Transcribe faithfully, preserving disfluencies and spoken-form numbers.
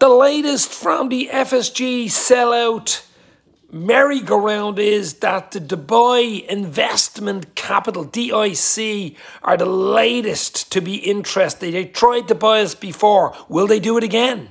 The latest from the F S G sellout merry-go-round is that the Dubai Investment Capital, D I C, are the latest to be interested. They tried to buy us before. Will they do it again?